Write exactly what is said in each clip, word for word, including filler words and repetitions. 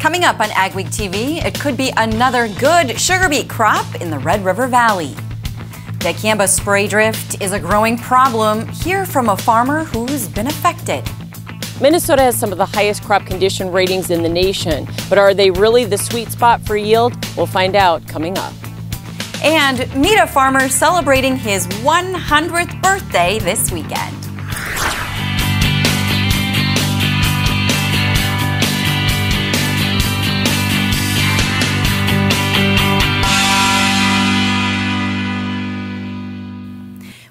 Coming up on AgWeek T V, it could be another good sugar beet crop in the Red River Valley. Dicamba spray drift is a growing problem. Hear from a farmer who's been affected. Minnesota has some of the highest crop condition ratings in the nation, but are they really the sweet spot for yield? We'll find out coming up. And meet a farmer celebrating his one hundredth birthday this weekend.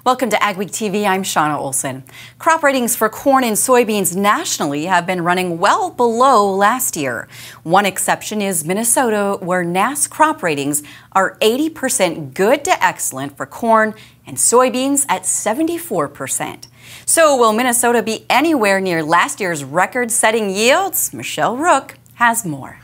Welcome to AgWeek T V, I'm Shawna Olson. Crop ratings for corn and soybeans nationally have been running well below last year. One exception is Minnesota, where N A S crop ratings are eighty percent good to excellent for corn and soybeans at seventy-four percent. So will Minnesota be anywhere near last year's record-setting yields? Michelle Rook has more.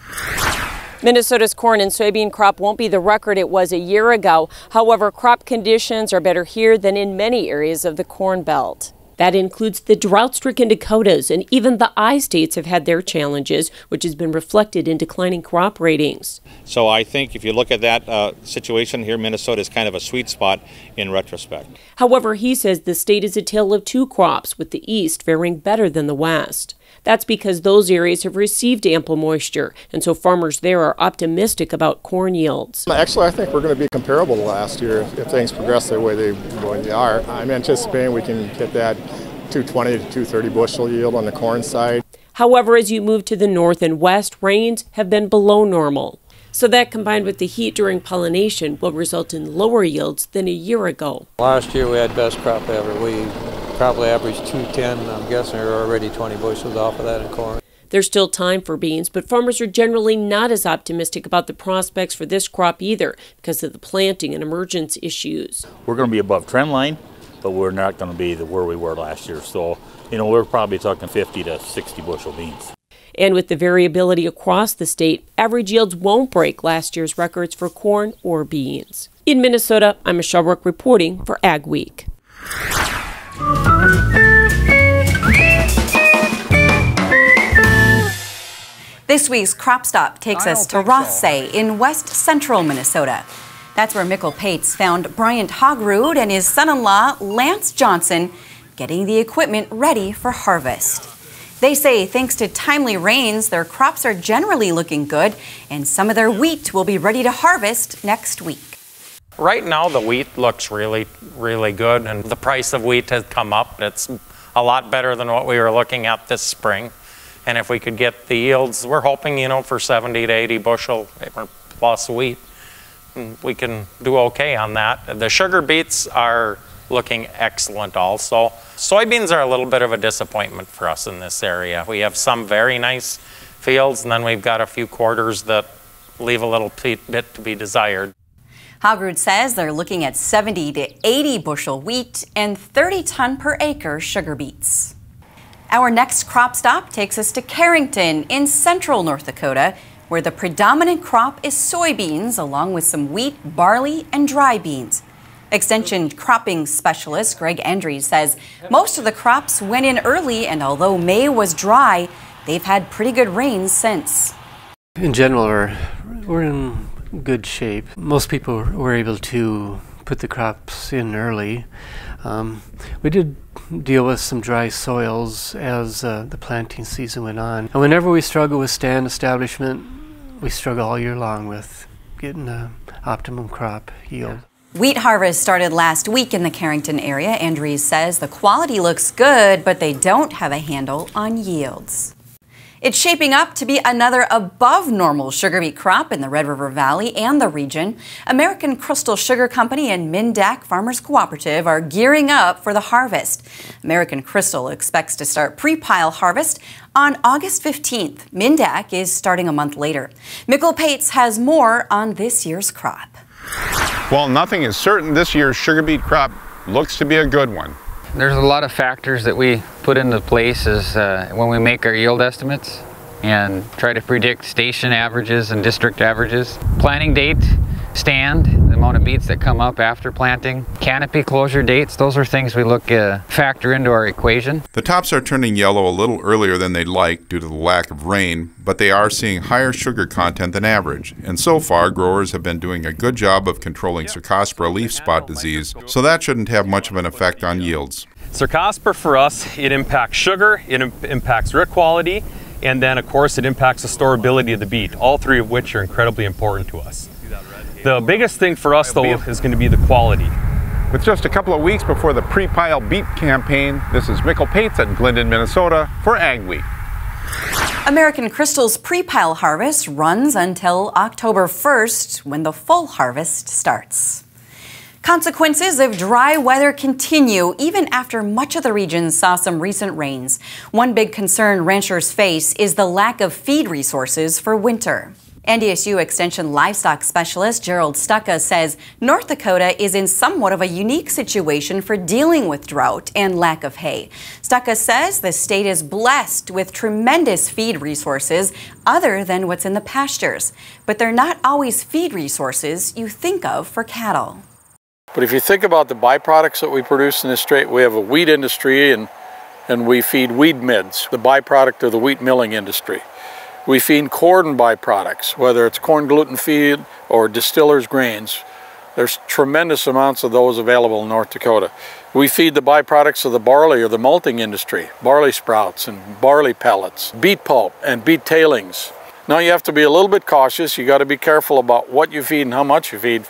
Minnesota's corn and soybean crop won't be the record it was a year ago. However, crop conditions are better here than in many areas of the Corn Belt. That includes the drought-stricken Dakotas, and even the I-states have had their challenges, which has been reflected in declining crop ratings. So I think if you look at that uh, situation here, Minnesota is kind of a sweet spot in retrospect. However, he says the state is a tale of two crops, with the East faring better than the West. That's because those areas have received ample moisture, and so farmers there are optimistic about corn yields. Actually, I think we're going to be comparable to last year if, if things progress the way they, the way they are. I'm anticipating we can get that two twenty to two thirty bushel yield on the corn side. However, as you move to the north and west, rains have been below normal. So that, combined with the heat during pollination, will result in lower yields than a year ago. Last year we had best crop ever. We probably averaged two ten. I'm guessing we're already twenty bushels off of that in corn. There's still time for beans, but farmers are generally not as optimistic about the prospects for this crop either because of the planting and emergence issues. We're going to be above trend line, but we're not going to be the where we were last year. So, you know, we're probably talking fifty to sixty bushel beans. And with the variability across the state, average yields won't break last year's records for corn or beans. In Minnesota, I'm Michelle Rook reporting for Ag Week. This week's Crop Stop takes us to Rothsay in west central Minnesota. That's where Mikkel Pates found Bryant Hogrood and his son-in-law, Lance Johnson, getting the equipment ready for harvest. They say thanks to timely rains, their crops are generally looking good, and some of their wheat will be ready to harvest next week. Right now, the wheat looks really, really good, and the price of wheat has come up. It's a lot better than what we were looking at this spring. And if we could get the yields, we're hoping, you know, for seventy to eighty bushel plus wheat, we can do okay on that. The sugar beets are looking excellent also. Soybeans are a little bit of a disappointment for us in this area. We have some very nice fields, and then we've got a few quarters that leave a little bit to be desired. Hogrood says they're looking at seventy to eighty bushel wheat and thirty ton per acre sugar beets. Our next crop stop takes us to Carrington in central North Dakota, where the predominant crop is soybeans along with some wheat, barley, and dry beans. Extension cropping specialist Greg Andries says most of the crops went in early, and although May was dry, they've had pretty good rains since. In general, we're, we're in good shape. Most people were able to put the crops in early. Um, we did deal with some dry soils as uh, the planting season went on. And whenever we struggle with stand establishment, we struggle all year long with getting an optimum crop yield. Yeah. Wheat harvest started last week in the Carrington area. Andries says the quality looks good, but they don't have a handle on yields. It's shaping up to be another above-normal sugar beet crop in the Red River Valley and the region. American Crystal Sugar Company and Mindak Farmers Cooperative are gearing up for the harvest. American Crystal expects to start pre-pile harvest on August fifteenth. Mindak is starting a month later. Mikkel Pates has more on this year's crop. While nothing is certain, this year's sugar beet crop looks to be a good one. There's a lot of factors that we put into place is, uh, when we make our yield estimates and try to predict station averages and district averages. Planting date stand, the amount of beets that come up after planting, canopy closure dates. Those are things we look uh, factor into our equation. The tops are turning yellow a little earlier than they'd like due to the lack of rain, but they are seeing higher sugar content than average, and so far growers have been doing a good job of controlling Cercospora leaf spot disease, so that shouldn't have much of an effect on yields. Cercospora for us, it impacts sugar, it im- impacts root quality, and then of course it impacts the storability of the beet, all three of which are incredibly important to us. The biggest thing for us though is going to be the quality. With just a couple of weeks before the pre-pile beet campaign, this is Mikkel Pates at Glendon, Minnesota for Ag Week. American Crystal's pre-pile harvest runs until October first when the full harvest starts. Consequences of dry weather continue even after much of the region saw some recent rains. One big concern ranchers face is the lack of feed resources for winter. N D S U Extension Livestock Specialist Gerald Stucka says North Dakota is in somewhat of a unique situation for dealing with drought and lack of hay. Stucka says the state is blessed with tremendous feed resources other than what's in the pastures, but they're not always feed resources you think of for cattle. But if you think about the byproducts that we produce in this state, we have a wheat industry and, and we feed weed midds, the byproduct of the wheat milling industry. We feed corn byproducts, whether it's corn gluten feed or distillers grains. There's tremendous amounts of those available in North Dakota. We feed the byproducts of the barley or the malting industry, barley sprouts and barley pellets, beet pulp and beet tailings. Now you have to be a little bit cautious. You got to be careful about what you feed and how much you feed.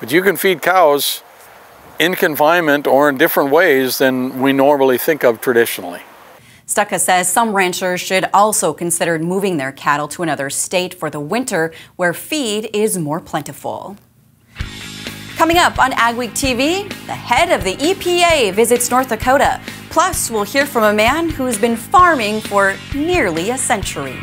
But you can feed cows in confinement or in different ways than we normally think of traditionally. Stucka says some ranchers should also consider moving their cattle to another state for the winter where feed is more plentiful. Coming up on Ag Week T V, the head of the E P A visits North Dakota. Plus, we'll hear from a man who's been farming for nearly a century.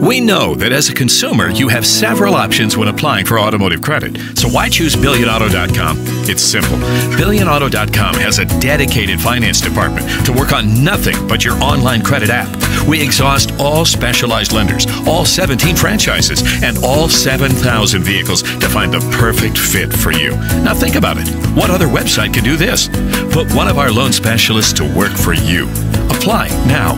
We know that as a consumer, you have several options when applying for automotive credit. So why choose Billion Auto dot com? It's simple. Billion Auto dot com has a dedicated finance department to work on nothing but your online credit app. We exhaust all specialized lenders, all seventeen franchises, and all seven thousand vehicles to find the perfect fit for you. Now think about it. What other website can do this? Put one of our loan specialists to work for you. Apply now.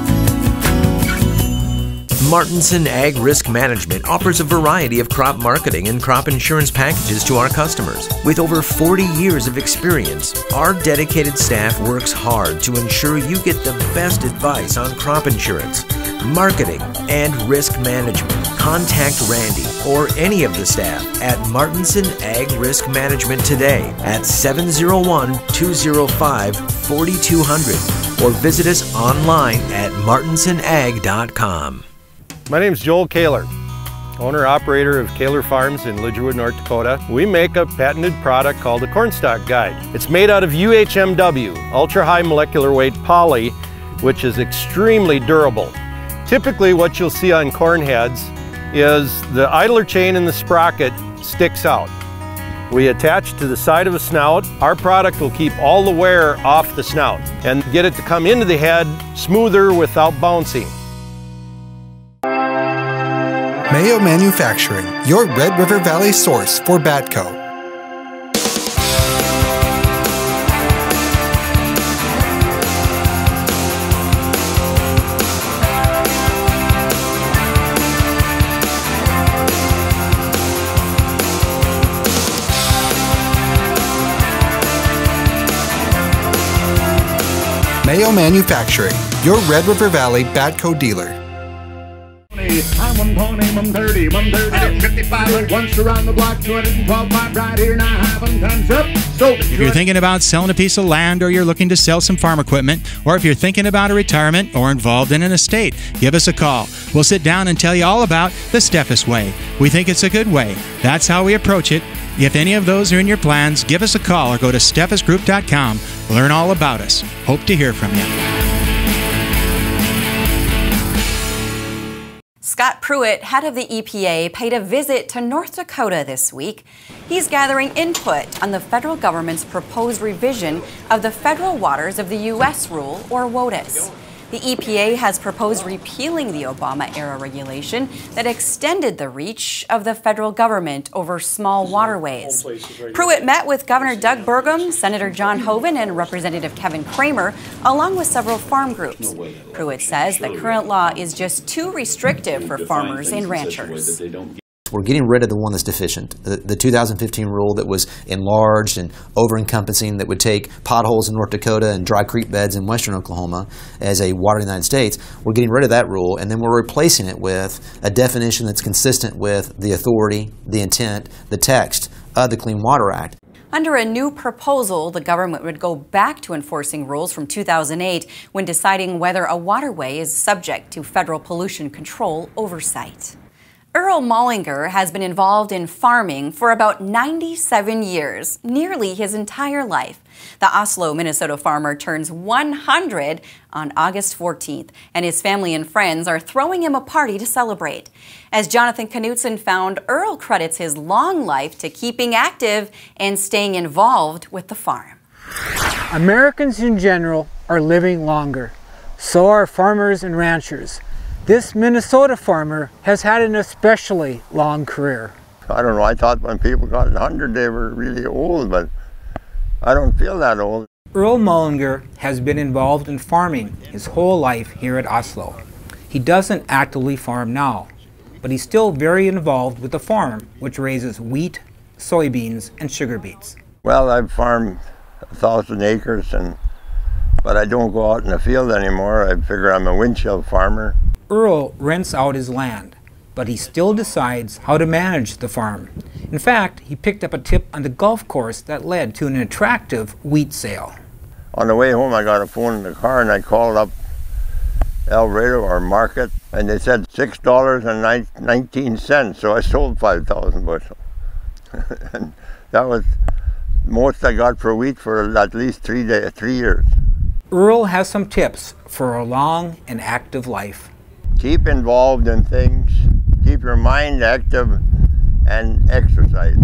Martinson Ag Risk Management offers a variety of crop marketing and crop insurance packages to our customers. With over forty years of experience, our dedicated staff works hard to ensure you get the best advice on crop insurance, marketing, and risk management. Contact Randy or any of the staff at Martinson Ag Risk Management today at seven oh one, two oh five, four two hundred or visit us online at martinson ag dot com. My name is Joel Kaler, owner-operator of Kaler Farms in Lidgerwood, North Dakota. We make a patented product called the Cornstalk Guide. It's made out of U H M W, ultra-high molecular weight poly, which is extremely durable. Typically what you'll see on corn heads is the idler chain in the sprocket sticks out. We attach to the side of a snout. Our product will keep all the wear off the snout and get it to come into the head smoother without bouncing. Mayo Manufacturing, your Red River Valley source for Batco. Mayo Manufacturing, your Red River Valley Batco dealer. I'm one pony, I'm thirty, I'm thirty, fifty-five, once around the block, two twelve, five right here, and I have them times up. So if you're thinking about selling a piece of land or you're looking to sell some farm equipment, or if you're thinking about a retirement or involved in an estate, give us a call. We'll sit down and tell you all about the Steffes Way. We think it's a good way. That's how we approach it. If any of those are in your plans, give us a call or go to steffes group dot com. Learn all about us. Hope to hear from you. Scott Pruitt, head of the E P A, paid a visit to North Dakota this week. He's gathering input on the federal government's proposed revision of the Federal Waters of the U S Rule, or WOTUS. The E P A has proposed repealing the Obama-era regulation that extended the reach of the federal government over small waterways. Pruitt met with Governor Doug Burgum, Senator John Hoven, and Representative Kevin Cramer, along with several farm groups. Pruitt says the current law is just too restrictive for farmers and ranchers. We're getting rid of the one that's deficient, the, the two thousand fifteen rule that was enlarged and over-encompassing that would take potholes in North Dakota and dry creek beds in western Oklahoma as a water in the United States. We're getting rid of that rule, and then we're replacing it with a definition that's consistent with the authority, the intent, the text of the Clean Water Act. Under a new proposal, the government would go back to enforcing rules from two thousand eight when deciding whether a waterway is subject to federal pollution control oversight. Earl Mallinger has been involved in farming for about ninety-seven years, nearly his entire life. The Oslo, Minnesota farmer turns one hundred on August fourteenth, and his family and friends are throwing him a party to celebrate. As Jonathan Knutson found, Earl credits his long life to keeping active and staying involved with the farm. Americans in general are living longer. So are farmers and ranchers. This Minnesota farmer has had an especially long career. I don't know, I thought when people got one hundred they were really old, but I don't feel that old. Earl Mallinger has been involved in farming his whole life here at Oslo. He doesn't actively farm now, but he's still very involved with the farm, which raises wheat, soybeans, and sugar beets. Well, I've farmed a thousand acres, and, but I don't go out in the field anymore. I figure I'm a windshield farmer. Earl rents out his land, but he still decides how to manage the farm. In fact, he picked up a tip on the golf course that led to an attractive wheat sale. On the way home, I got a phone in the car, and I called up El Dorado, our market, and they said six dollars and nineteen cents, so I sold five thousand bushels. And that was most I got for wheat for at least three, day, three years. Earl has some tips for a long and active life. Keep involved in things, keep your mind active, and exercise.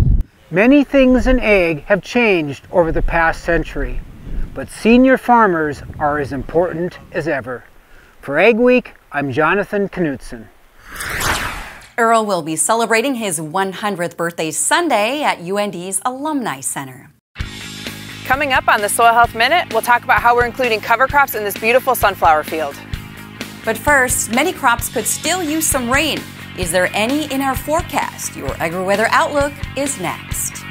Many things in ag have changed over the past century, but senior farmers are as important as ever. For Ag Week, I'm Jonathan Knutson. Earl will be celebrating his one hundredth birthday Sunday at U N D's Alumni Center. Coming up on the Soil Health Minute, we'll talk about how we're including cover crops in this beautiful sunflower field. But first, many crops could still use some rain. Is there any in our forecast? Your AgriWeather Outlook is next.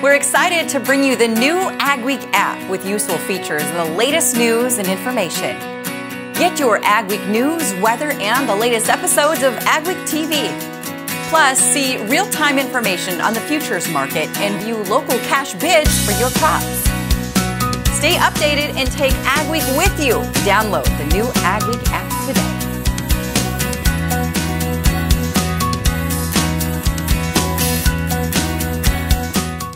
We're excited to bring you the new AgWeek app with useful features and the latest news and information. Get your AgWeek news, weather, and the latest episodes of AgWeek T V. Plus, see real-time information on the futures market and view local cash bids for your crops. Stay updated and take AgWeek with you. Download the new AgWeek app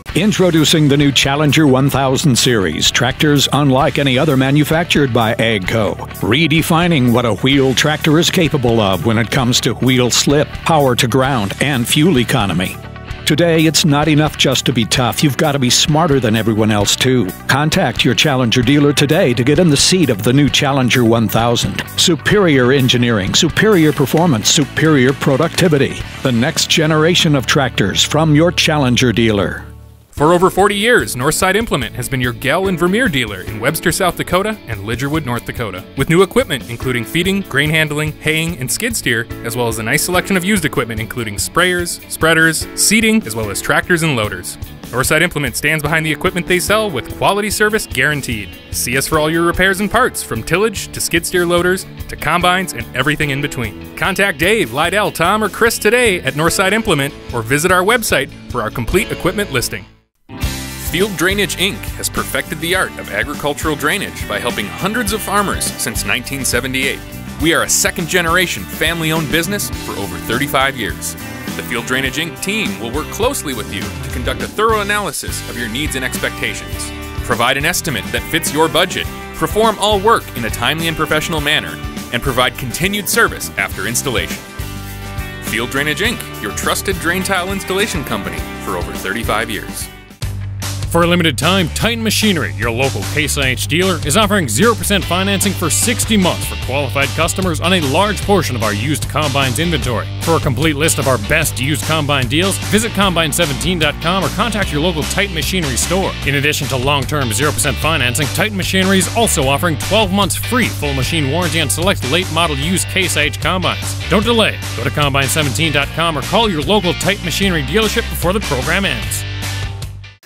today. Introducing the new Challenger one thousand series, tractors unlike any other manufactured by AGCO. Redefining what a wheel tractor is capable of when it comes to wheel slip, power to ground, and fuel economy. Today, it's not enough just to be tough. You've got to be smarter than everyone else, too. Contact your Challenger dealer today to get in the seat of the new Challenger one thousand. Superior engineering, superior performance, superior productivity. The next generation of tractors from your Challenger dealer. For over forty years, Northside Implement has been your Gell and Vermeer dealer in Webster, South Dakota and Lidgerwood, North Dakota. With new equipment including feeding, grain handling, haying, and skid steer, as well as a nice selection of used equipment including sprayers, spreaders, seeding, as well as tractors and loaders. Northside Implement stands behind the equipment they sell with quality service guaranteed. See us for all your repairs and parts, from tillage to skid steer loaders to combines and everything in between. Contact Dave, Lydell, Tom, or Chris today at Northside Implement or visit our website for our complete equipment listing. Field Drainage Incorporated has perfected the art of agricultural drainage by helping hundreds of farmers since nineteen seventy-eight. We are a second-generation family-owned business for over thirty-five years. The Field Drainage Incorporated team will work closely with you to conduct a thorough analysis of your needs and expectations, provide an estimate that fits your budget, perform all work in a timely and professional manner, and provide continued service after installation. Field Drainage Incorporated, your trusted drain tile installation company for over thirty-five years. For a limited time, Titan Machinery, your local Case I H dealer, is offering zero percent financing for sixty months for qualified customers on a large portion of our used combines inventory. For a complete list of our best used combine deals, visit combine seventeen dot com or contact your local Titan Machinery store. In addition to long-term zero percent financing, Titan Machinery is also offering twelve months free full machine warranty on select late-model used Case I H combines. Don't delay. Go to combine seventeen dot com or call your local Titan Machinery dealership before the program ends.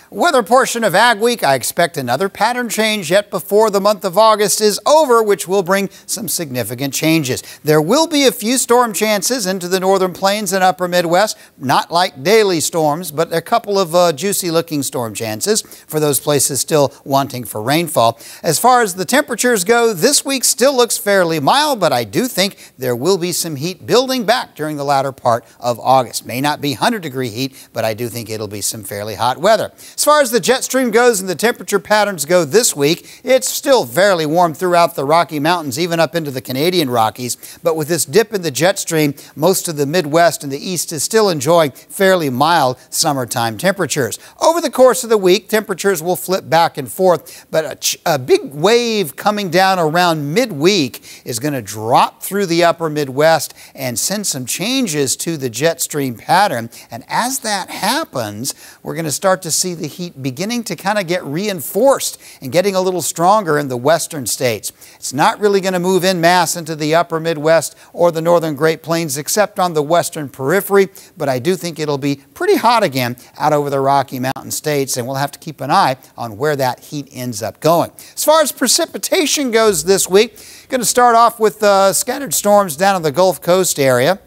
Weather portion of Ag Week, I expect another pattern change yet before the month of August is over, which will bring some significant changes. There will be a few storm chances into the northern plains and upper Midwest, not like daily storms, but a couple of uh, juicy looking storm chances for those places still wanting for rainfall. As far as the temperatures go, this week still looks fairly mild, but I do think there will be some heat building back during the latter part of August. May not be one hundred degree heat, but I do think it'll be some fairly hot weather. As far as the jet stream goes and the temperature patterns go this week, it's still fairly warm throughout the Rocky Mountains, even up into the Canadian Rockies. But with this dip in the jet stream, most of the Midwest and the East is still enjoying fairly mild summertime temperatures. Over the course of the week, temperatures will flip back and forth, but a, ch a big wave coming down around midweek is going to drop through the upper Midwest and send some changes to the jet stream pattern. And as that happens, we're going to start to see the heat beginning to kind of get reinforced and getting a little stronger in the western states. It's not really going to move en masse into the upper Midwest or the northern Great Plains except on the western periphery, but I do think it'll be pretty hot again out over the Rocky Mountain states, and we'll have to keep an eye on where that heat ends up going. As far as precipitation goes this week, going to start off with uh, scattered storms down on the Gulf Coast area.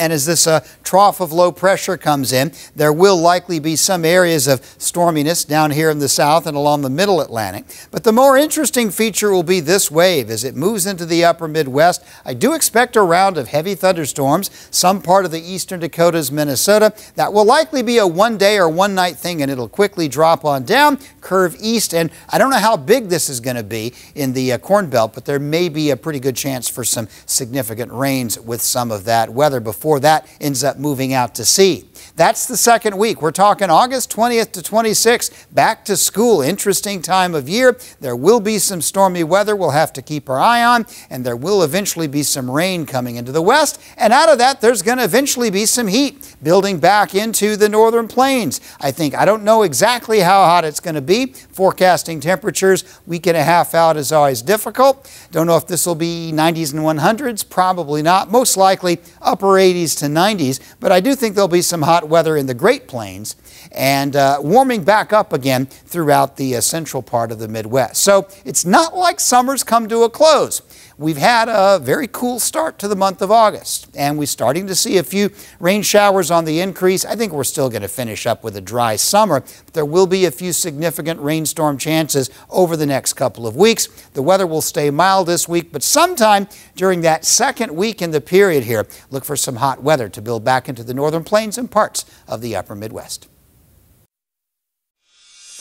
And as this uh, trough of low pressure comes in, there will likely be some areas of storminess down here in the south and along the middle Atlantic. But the more interesting feature will be this wave as it moves into the upper Midwest. I do expect a round of heavy thunderstorms, some part of the eastern Dakotas, Minnesota. That will likely be a one day or one night thing, and it'll quickly drop on down, curve east. And I don't know how big this is going to be in the uh, Corn Belt, but there may be a pretty good chance for some significant rains with some of that weather before Before that ends up moving out to sea. That's the second week. We're talking August twentieth to twenty-sixth, back to school. Interesting time of year. There will be some stormy weather we'll have to keep our eye on, and there will eventually be some rain coming into the west. And out of that, there's going to eventually be some heat building back into the northern plains. I think, I don't know exactly how hot it's going to be. Forecasting temperatures week and a half out is always difficult. Don't know if this will be nineties and one hundreds. Probably not. Most likely upper eighties to nineties, but I do think there'll be some hot weather in the Great Plains and uh, warming back up again throughout the uh, central part of the Midwest. So it's not like summer's come to a close. We've had a very cool start to the month of August, and we're starting to see a few rain showers on the increase. I think we're still going to finish up with a dry summer, but there will be a few significant rainstorm chances over the next couple of weeks. The weather will stay mild this week, but sometime during that second week in the period here, look for some hot weather to build back into the northern plains and parts of the upper Midwest.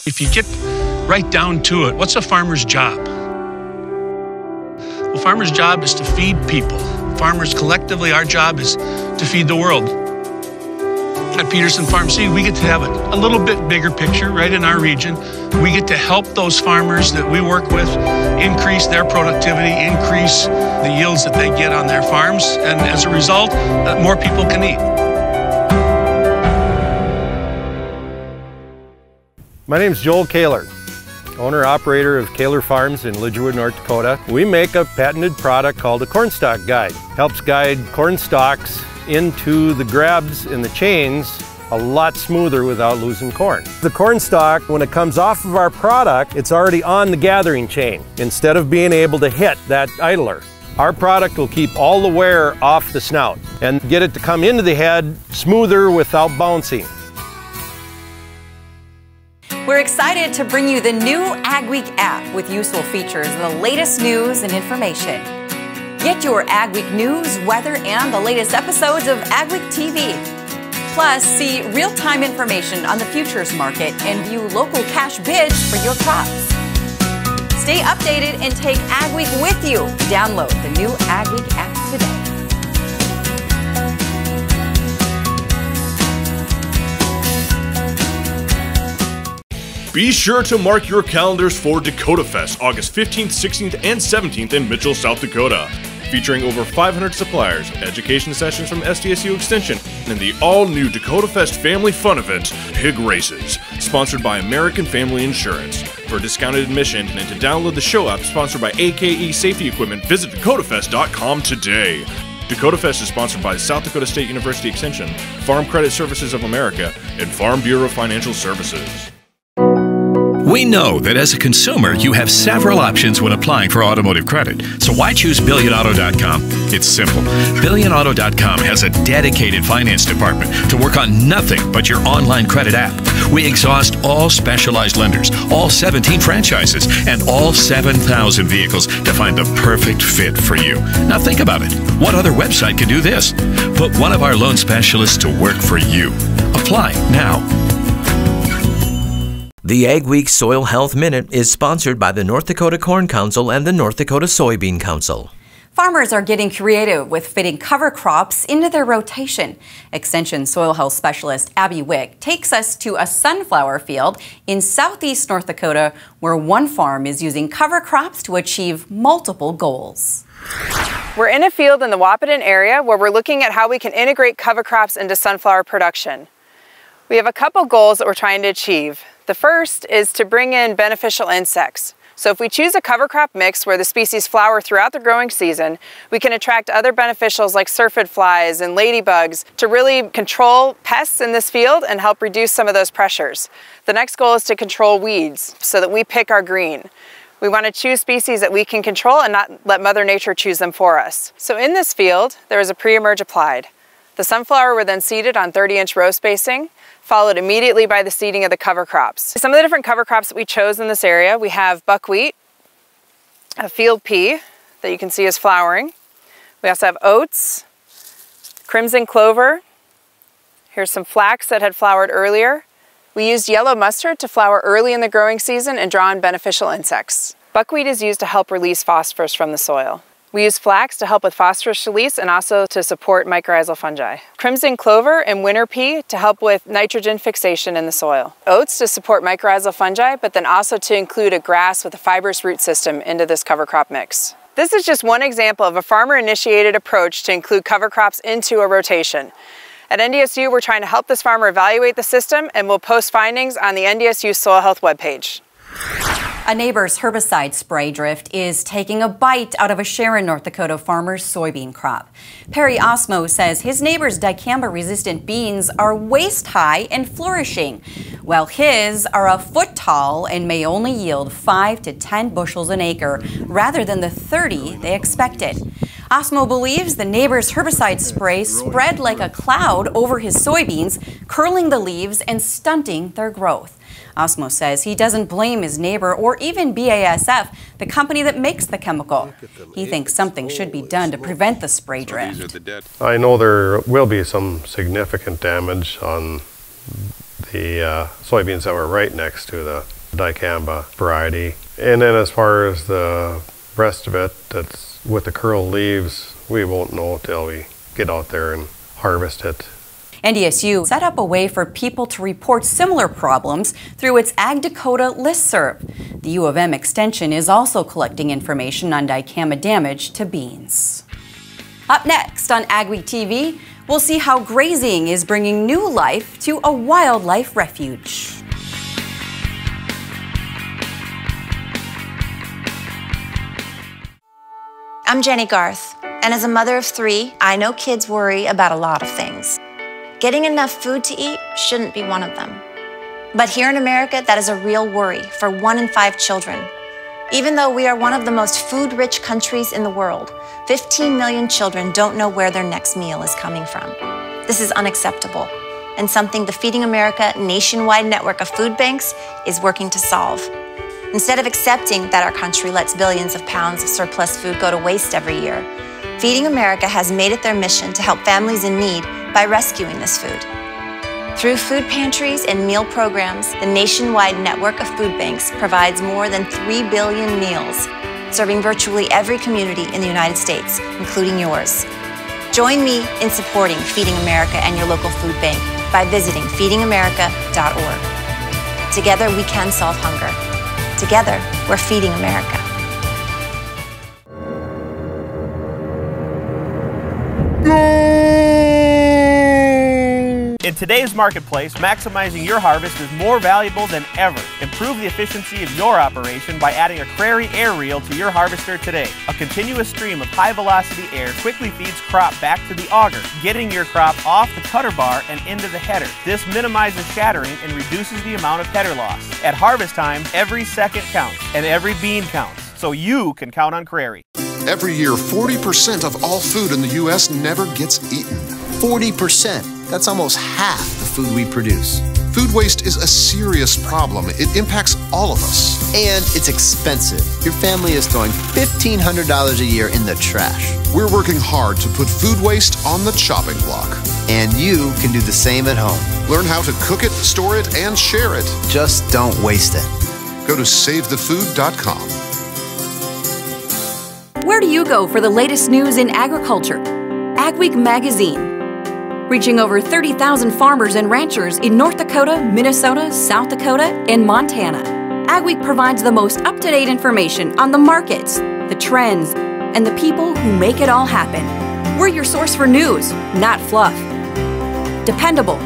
If you get right down to it, what's a farmer's job? Well, farmer's job is to feed people. Farmers collectively, our job is to feed the world. At Peterson Farm Seed, we get to have a, a little bit bigger picture right in our region. We get to help those farmers that we work with increase their productivity, increase the yields that they get on their farms, and as a result, uh, more people can eat. My name's Joel Kaler, owner-operator of Kaler Farms in Lidgerwood, North Dakota. We make a patented product called a cornstalk guide. Helps guide corn stalks into the grabs and the chains a lot smoother without losing corn. The cornstalk, when it comes off of our product, it's already on the gathering chain instead of being able to hit that idler. Our product will keep all the wear off the snout and get it to come into the head smoother without bouncing. We're excited to bring you the new Ag Week app with useful features and the latest news and information. Get your Ag Week news, weather, and the latest episodes of Ag Week T V. Plus, see real-time information on the futures market and view local cash bids for your crops. Stay updated and take Ag Week with you. Download the new Ag Week app today. Be sure to mark your calendars for Dakota Fest, August fifteenth, sixteenth, and seventeenth in Mitchell, South Dakota. Featuring over five hundred suppliers, education sessions from S D S U Extension, and the all-new Dakota Fest Family Fun Event, Pig Races, sponsored by American Family Insurance. For discounted admission and to download the show app sponsored by A K E Safety Equipment, visit Dakota Fest dot com today. Dakota Fest is sponsored by South Dakota State University Extension, Farm Credit Services of America, and Farm Bureau Financial Services. We know that as a consumer, you have several options when applying for automotive credit. So why choose Billion Auto dot com? It's simple. Billion Auto dot com has a dedicated finance department to work on nothing but your online credit app. We exhaust all specialized lenders, all seventeen franchises, and all seven thousand vehicles to find the perfect fit for you. Now think about it. What other website can do this? Put one of our loan specialists to work for you. Apply now. The Ag Week Soil Health Minute is sponsored by the North Dakota Corn Council and the North Dakota Soybean Council. Farmers are getting creative with fitting cover crops into their rotation. Extension soil health specialist Abby Wick takes us to a sunflower field in southeast North Dakota where one farm is using cover crops to achieve multiple goals. We're in a field in the Wahpeton area where we're looking at how we can integrate cover crops into sunflower production. We have a couple goals that we're trying to achieve. The first is to bring in beneficial insects. So if we choose a cover crop mix where the species flower throughout the growing season, we can attract other beneficials like syrphid flies and ladybugs to really control pests in this field and help reduce some of those pressures. The next goal is to control weeds so that we pick our green. We want to choose species that we can control and not let Mother Nature choose them for us. So in this field, there was a pre-emerge applied. The sunflower were then seeded on thirty inch row spacing, followed immediately by the seeding of the cover crops. Some of the different cover crops that we chose in this area, we have buckwheat, a field pea that you can see is flowering. We also have oats, crimson clover. Here's some flax that had flowered earlier. We used yellow mustard to flower early in the growing season and draw in beneficial insects. Buckwheat is used to help release phosphorus from the soil. We use flax to help with phosphorus release and also to support mycorrhizal fungi. Crimson clover and winter pea to help with nitrogen fixation in the soil. Oats to support mycorrhizal fungi, but then also to include a grass with a fibrous root system into this cover crop mix. This is just one example of a farmer-initiated approach to include cover crops into a rotation. At N D S U, we're trying to help this farmer evaluate the system, and we'll post findings on the N D S U Soil Health webpage. A neighbor's herbicide spray drift is taking a bite out of a Sharon, North Dakota farmer's soybean crop. Perry Osmo says his neighbor's dicamba-resistant beans are waist-high and flourishing, while his are a foot tall and may only yield five to ten bushels an acre rather than the thirty they expected. Osmo believes the neighbor's herbicide spray spread like a cloud over his soybeans, curling the leaves and stunting their growth. Osmo says he doesn't blame his neighbor or even B A S F, the company that makes the chemical. He thinks something should be done to prevent the spray drift. I know there will be some significant damage on the uh, soybeans that were right next to the dicamba variety. And then as far as the rest of it, that's with the curled leaves, we won't know till we get out there and harvest it. N D S U set up a way for people to report similar problems through its Ag Dakota listserv. The U of M Extension is also collecting information on dicamba damage to beans. Up next on AgWeek T V, we'll see how grazing is bringing new life to a wildlife refuge. I'm Jenny Garth, and as a mother of three, I know kids worry about a lot of things. Getting enough food to eat shouldn't be one of them. But here in America, that is a real worry for one in five children. Even though we are one of the most food-rich countries in the world, fifteen million children don't know where their next meal is coming from. This is unacceptable, and something the Feeding America nationwide network of food banks is working to solve. Instead of accepting that our country lets billions of pounds of surplus food go to waste every year, Feeding America has made it their mission to help families in need by rescuing this food. Through food pantries and meal programs, the nationwide network of food banks provides more than three billion meals, serving virtually every community in the United States, including yours. Join me in supporting Feeding America and your local food bank by visiting feeding america dot org. Together, we can solve hunger. Together, we're feeding America. In today's marketplace, maximizing your harvest is more valuable than ever. Improve the efficiency of your operation by adding a Crary air reel to your harvester today. A continuous stream of high-velocity air quickly feeds crop back to the auger, getting your crop off the cutter bar and into the header. This minimizes shattering and reduces the amount of header loss. At harvest time, every second counts and every bean counts, so you can count on Crary. Every year, forty percent of all food in the U S never gets eaten. forty percent. That's almost half the food we produce. Food waste is a serious problem. It impacts all of us. And it's expensive. Your family is throwing fifteen hundred dollars a year in the trash. We're working hard to put food waste on the chopping block. And you can do the same at home. Learn how to cook it, store it, and share it. Just don't waste it. Go to save the food dot com. Where do you go for the latest news in agriculture? AgWeek Magazine. Reaching over thirty thousand farmers and ranchers in North Dakota, Minnesota, South Dakota, and Montana. AgWeek provides the most up-to-date information on the markets, the trends, and the people who make it all happen. We're your source for news, not fluff. Dependable,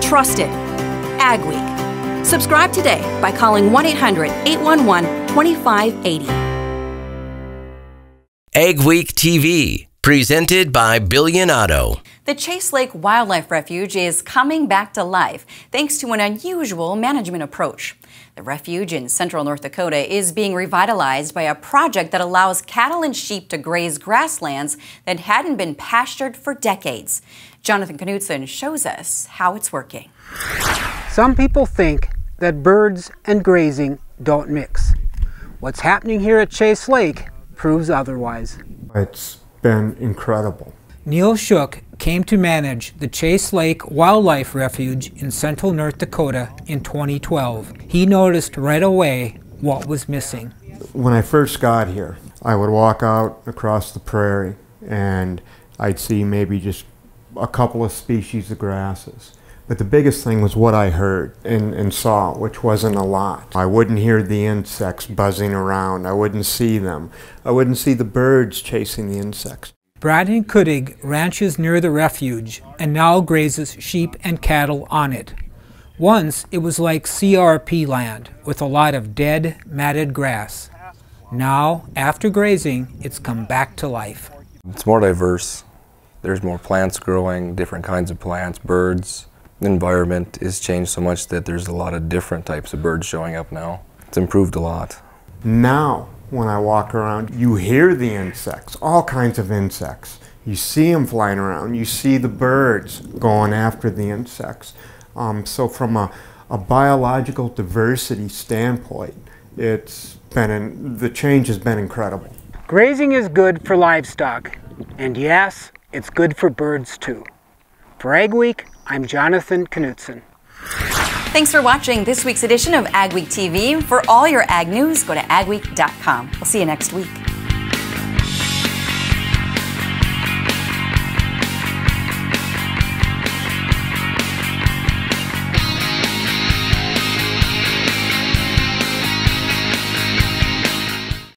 trusted, AgWeek. Subscribe today by calling one eight hundred, eight one one, two five eight zero. AgWeek T V, presented by Billion Auto. The Chase Lake Wildlife Refuge is coming back to life thanks to an unusual management approach. The refuge in central North Dakota is being revitalized by a project that allows cattle and sheep to graze grasslands that hadn't been pastured for decades. Jonathan Knutson shows us how it's working. Some people think that birds and grazing don't mix. What's happening here at Chase Lake proves otherwise. It's been incredible. Neil Shook came to manage the Chase Lake Wildlife Refuge in central North Dakota in twenty twelve. He noticed right away what was missing. When I first got here, I would walk out across the prairie and I'd see maybe just a couple of species of grasses. But the biggest thing was what I heard and, and saw, which wasn't a lot. I wouldn't hear the insects buzzing around. I wouldn't see them. I wouldn't see the birds chasing the insects. Braden Kuttig ranches near the refuge and now grazes sheep and cattle on it. Once it was like C R P land with a lot of dead, matted grass. Now, after grazing, it's come back to life. It's more diverse. There's more plants growing, different kinds of plants, birds. The environment has changed so much that there's a lot of different types of birds showing up now. It's improved a lot. Now, when I walk around, you hear the insects, all kinds of insects. You see them flying around. You see the birds going after the insects. Um, so from a, a biological diversity standpoint, it's been in, the change has been incredible. Grazing is good for livestock, and yes, it's good for birds too. For AgWeek, I'm Jonathan Knutson. Thanks for watching this week's edition of AgWeek T V. For all your ag news, go to agweek dot com. We'll see you next week.